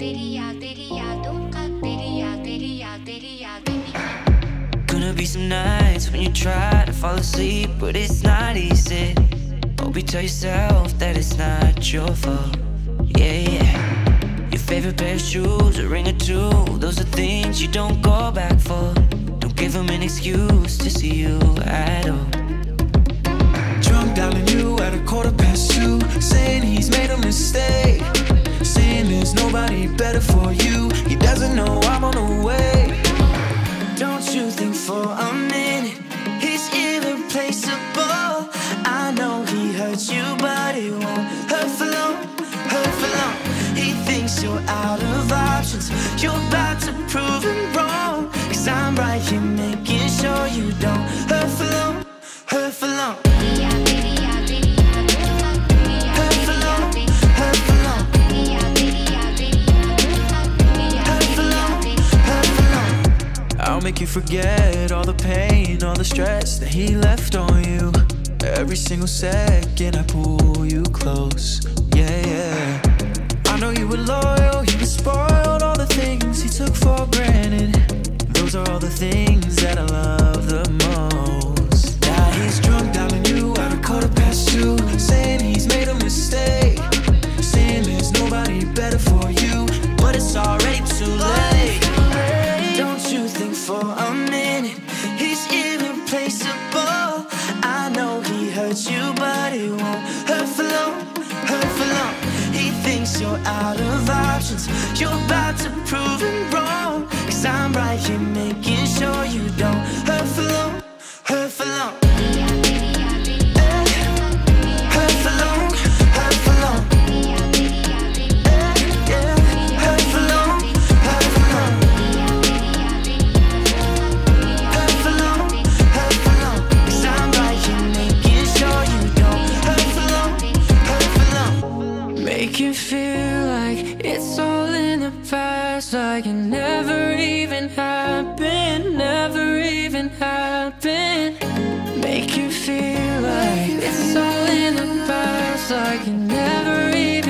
Gonna be some nights when you try to fall asleep, but it's not easy. Hope you tell yourself that it's not your fault. Yeah, yeah. Your favorite pair of shoes, a ring or two, those are things you don't go back for. Don't give them an excuse to see you at all. Drunk down on you at 2:15, saying he's made a mistake, saying there's nobody better for you. He doesn't know I'm on the way. Don't you think for a minute he's irreplaceable? I know he hurts you, but it won't hurt for long, hurt for long. He thinks you're out of options, you're about to prove him wrong, 'cause I'm right here making sure you don't hurt for long, hurt for long. I'll make you forget all the pain, all the stress that he left on you. Every single second I pull you close, yeah, yeah. I know you were loyal, you were spoiled, all the things he took for granted. Those are all the things that I love the most. Now he's drunk down on you at 2:15, saying he's made a mistake, saying there's nobody better for you, but it's already too late. Don't you think for a minute he's irreplaceable? I know he hurts you, but it won't hurt for long, hurt for long. He thinks you're out of options, you're about to prove him wrong, 'cause I'm right here making sure you don't hurt for long, hurt for long. You feel like it's all in the past, like it never even happened, never even happened. Make you feel like it's all in the past, like it never even